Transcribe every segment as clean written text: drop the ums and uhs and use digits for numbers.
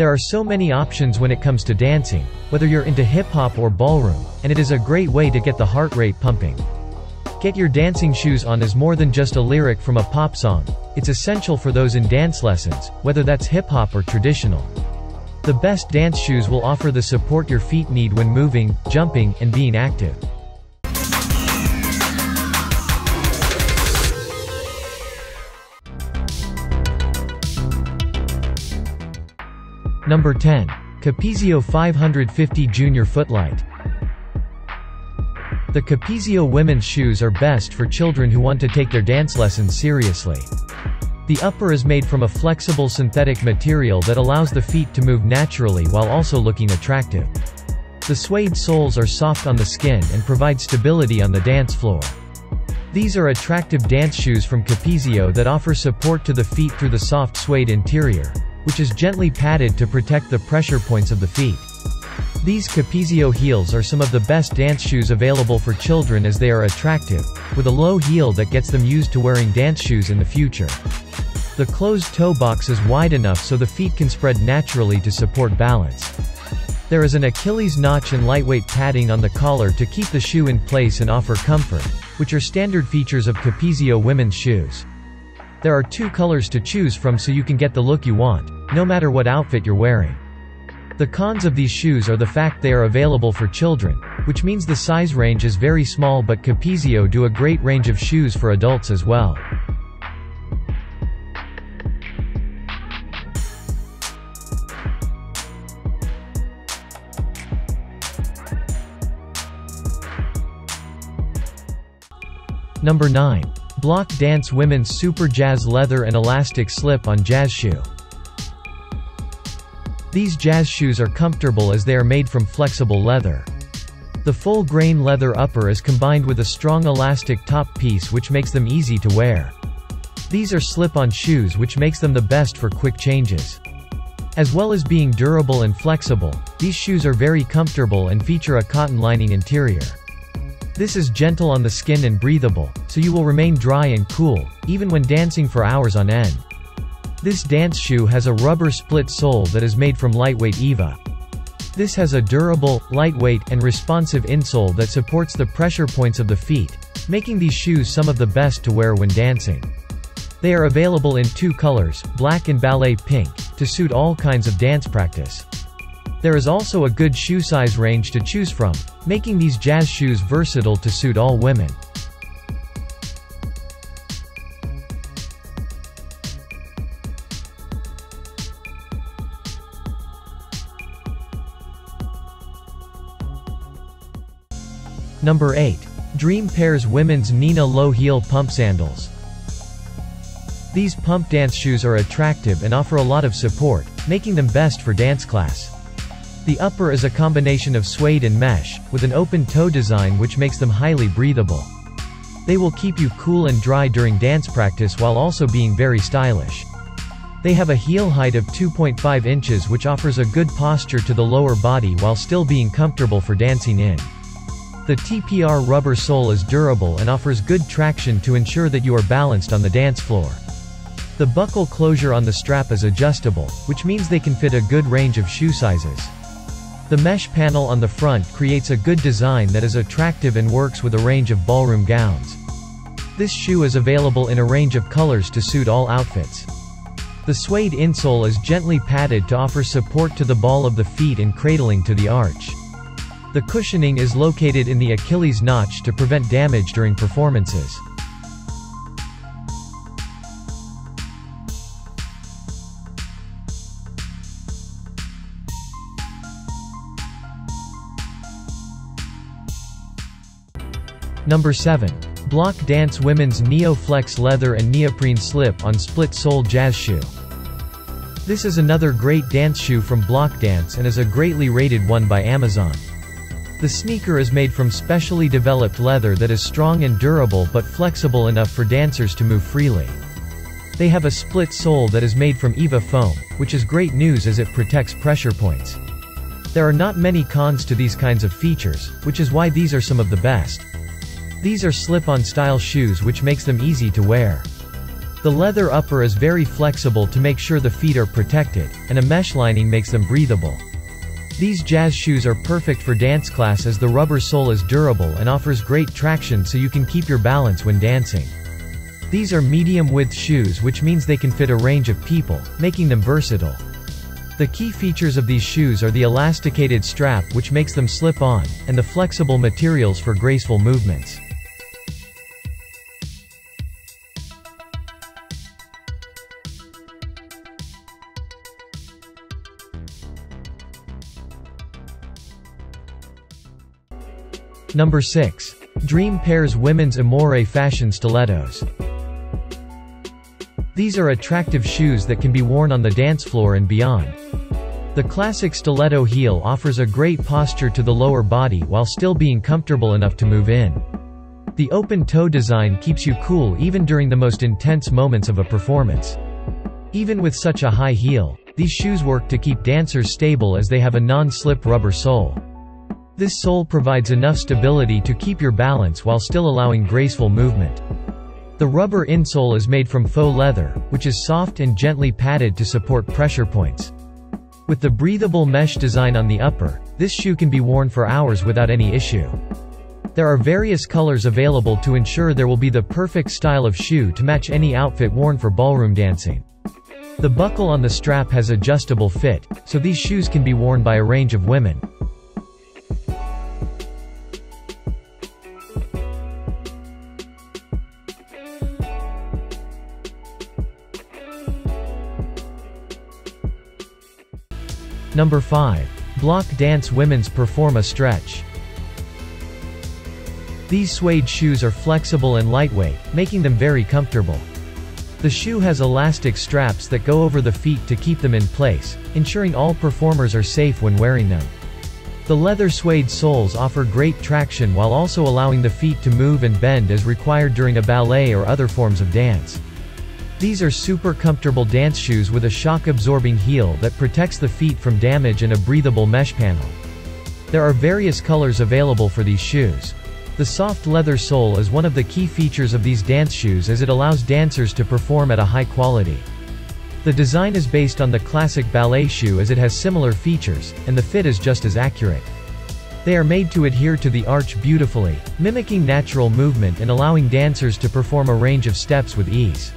There are so many options when it comes to dancing, whether you're into hip-hop or ballroom, and it is a great way to get the heart rate pumping. Get Your Dancing Shoes On is more than just a lyric from a pop song. It's essential for those in dance lessons, whether that's hip-hop or traditional. The best dance shoes will offer the support your feet need when moving, jumping, and being active. Number 10. Capezio 550 Junior Footlight. The Capezio women's shoes are best for children who want to take their dance lessons seriously. The upper is made from a flexible synthetic material that allows the feet to move naturally while also looking attractive. The suede soles are soft on the skin and provide stability on the dance floor. These are attractive dance shoes from Capezio that offer support to the feet through the soft suede interior, which is gently padded to protect the pressure points of the feet. These Capezio heels are some of the best dance shoes available for children as they are attractive, with a low heel that gets them used to wearing dance shoes in the future. The closed toe box is wide enough so the feet can spread naturally to support balance. There is an Achilles notch and lightweight padding on the collar to keep the shoe in place and offer comfort, which are standard features of Capezio women's shoes. There are two colors to choose from so you can get the look you want, no matter what outfit you're wearing. The cons of these shoes are the fact they are available for children, which means the size range is very small, but Capezio do a great range of shoes for adults as well. Number 9. Bloch Dance Women's Super Jazz Leather and Elastic Slip-On Jazz Shoe. These jazz shoes are comfortable as they are made from flexible leather. The full-grain leather upper is combined with a strong elastic top piece which makes them easy to wear. These are slip-on shoes which makes them the best for quick changes. As well as being durable and flexible, these shoes are very comfortable and feature a cotton lining interior. This is gentle on the skin and breathable, so you will remain dry and cool, even when dancing for hours on end. This dance shoe has a rubber split sole that is made from lightweight EVA. This has a durable, lightweight, and responsive insole that supports the pressure points of the feet, making these shoes some of the best to wear when dancing. They are available in two colors, black and ballet pink, to suit all kinds of dance practice. There is also a good shoe size range to choose from, making these jazz shoes versatile to suit all women. Number 8. Dream Pairs Women's Nina Low Heel Pump Sandals. These pump dance shoes are attractive and offer a lot of support, making them best for dance class. The upper is a combination of suede and mesh, with an open toe design which makes them highly breathable. They will keep you cool and dry during dance practice while also being very stylish. They have a heel height of 2.5 inches which offers a good posture to the lower body while still being comfortable for dancing in. The TPR rubber sole is durable and offers good traction to ensure that you are balanced on the dance floor. The buckle closure on the strap is adjustable, which means they can fit a good range of shoe sizes. The mesh panel on the front creates a good design that is attractive and works with a range of ballroom gowns. This shoe is available in a range of colors to suit all outfits. The suede insole is gently padded to offer support to the ball of the feet and cradling to the arch. The cushioning is located in the Achilles notch to prevent damage during performances. Number 7. Bloch Dance Women's Neo Flex Leather and Neoprene Slip-On Split Sole Jazz Shoe. This is another great dance shoe from Bloch Dance and is a greatly rated one by Amazon. The sneaker is made from specially developed leather that is strong and durable but flexible enough for dancers to move freely. They have a split sole that is made from EVA foam, which is great news as it protects pressure points. There are not many cons to these kinds of features, which is why these are some of the best. These are slip-on style shoes which makes them easy to wear. The leather upper is very flexible to make sure the feet are protected, and a mesh lining makes them breathable. These jazz shoes are perfect for dance class as the rubber sole is durable and offers great traction so you can keep your balance when dancing. These are medium-width shoes, which means they can fit a range of people, making them versatile. The key features of these shoes are the elasticated strap, which makes them slip on, and the flexible materials for graceful movements. Number 6. Dream Pairs Women's Amore Fashion Stilettos. These are attractive shoes that can be worn on the dance floor and beyond. The classic stiletto heel offers a great posture to the lower body while still being comfortable enough to move in. The open toe design keeps you cool even during the most intense moments of a performance. Even with such a high heel, these shoes work to keep dancers stable as they have a non-slip rubber sole. This sole provides enough stability to keep your balance while still allowing graceful movement. The rubber insole is made from faux leather, which is soft and gently padded to support pressure points. With the breathable mesh design on the upper, this shoe can be worn for hours without any issue. There are various colors available to ensure there will be the perfect style of shoe to match any outfit worn for ballroom dancing. The buckle on the strap has adjustable fit, so these shoes can be worn by a range of women. Number 5. Bloch Dance Women's Performa Stretch. These suede shoes are flexible and lightweight, making them very comfortable. The shoe has elastic straps that go over the feet to keep them in place, ensuring all performers are safe when wearing them. The leather suede soles offer great traction while also allowing the feet to move and bend as required during a ballet or other forms of dance. These are super comfortable dance shoes with a shock-absorbing heel that protects the feet from damage and a breathable mesh panel. There are various colors available for these shoes. The soft leather sole is one of the key features of these dance shoes as it allows dancers to perform at a high quality. The design is based on the classic ballet shoe as it has similar features, and the fit is just as accurate. They are made to adhere to the arch beautifully, mimicking natural movement and allowing dancers to perform a range of steps with ease.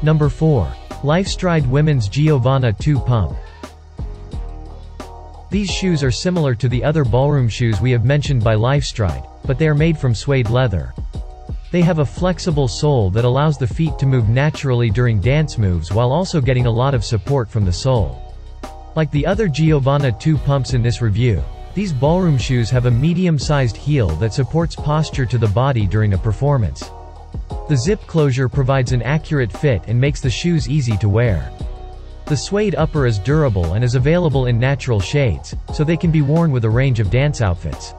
Number 4. Lifestride Women's Giovanna 2 Pump. These shoes are similar to the other ballroom shoes we have mentioned by Lifestride, but they are made from suede leather. They have a flexible sole that allows the feet to move naturally during dance moves while also getting a lot of support from the sole. Like the other Giovanna 2 pumps in this review, these ballroom shoes have a medium-sized heel that supports posture to the body during a performance. The zip closure provides an accurate fit and makes the shoes easy to wear. The suede upper is durable and is available in natural shades, so they can be worn with a range of dance outfits.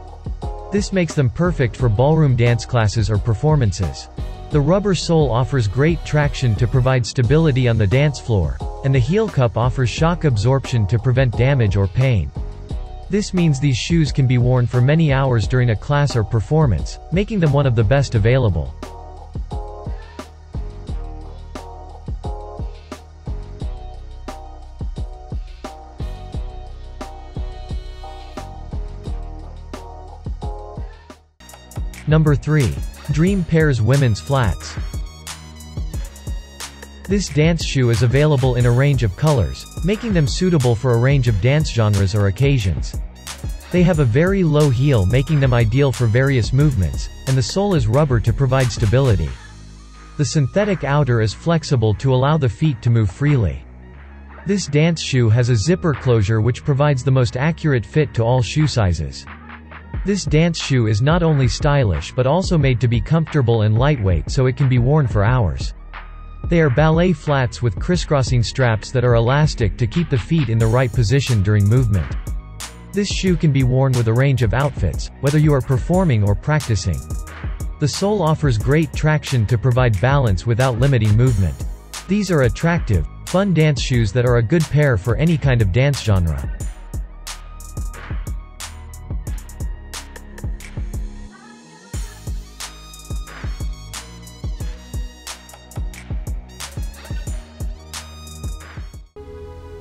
This makes them perfect for ballroom dance classes or performances. The rubber sole offers great traction to provide stability on the dance floor, and the heel cup offers shock absorption to prevent damage or pain. This means these shoes can be worn for many hours during a class or performance, making them one of the best available. Number 3. Dream Pairs Women's Flats. This dance shoe is available in a range of colors, making them suitable for a range of dance genres or occasions. They have a very low heel, making them ideal for various movements, and the sole is rubber to provide stability. The synthetic outer is flexible to allow the feet to move freely. This dance shoe has a zipper closure which provides the most accurate fit to all shoe sizes. This dance shoe is not only stylish but also made to be comfortable and lightweight so it can be worn for hours. They are ballet flats with crisscrossing straps that are elastic to keep the feet in the right position during movement. This shoe can be worn with a range of outfits, whether you are performing or practicing. The sole offers great traction to provide balance without limiting movement. These are attractive, Fun dance shoes that are a good pair for any kind of dance genre.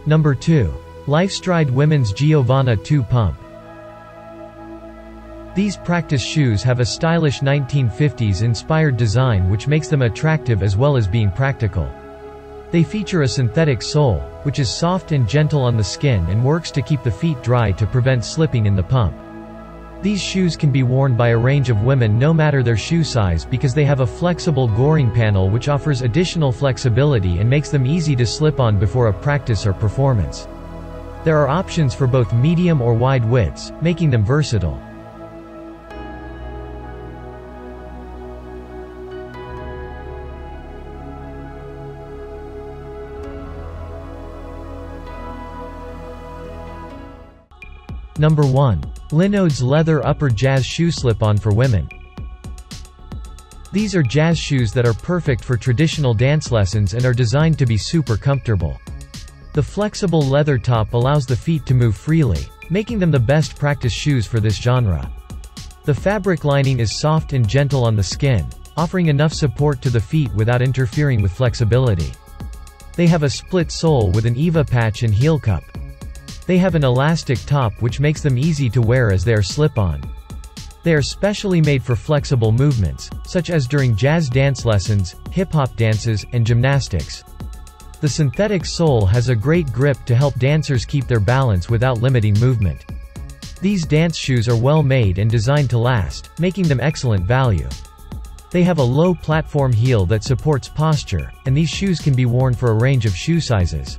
Number 2. Lifestride Women's Giovanna 2 Pump. These practice shoes have a stylish 1950s-inspired design which makes them attractive as well as being practical. They feature a synthetic sole, which is soft and gentle on the skin and works to keep the feet dry to prevent slipping in the pump. These shoes can be worn by a range of women no matter their shoe size because they have a flexible goring panel which offers additional flexibility and makes them easy to slip on before a practice or performance. There are options for both medium or wide widths, making them versatile. Number 1. Linodes Leather Upper Jazz Shoe Slip-On for Women. These are jazz shoes that are perfect for traditional dance lessons and are designed to be super comfortable. The flexible leather top allows the feet to move freely, making them the best practice shoes for this genre. The fabric lining is soft and gentle on the skin, offering enough support to the feet without interfering with flexibility. They have a split sole with an EVA patch and heel cup. They have an elastic top which makes them easy to wear as they are slip-on. They are specially made for flexible movements, such as during jazz dance lessons, hip-hop dances, and gymnastics. The synthetic sole has a great grip to help dancers keep their balance without limiting movement. These dance shoes are well made and designed to last, making them excellent value. They have a low platform heel that supports posture, and these shoes can be worn for a range of shoe sizes.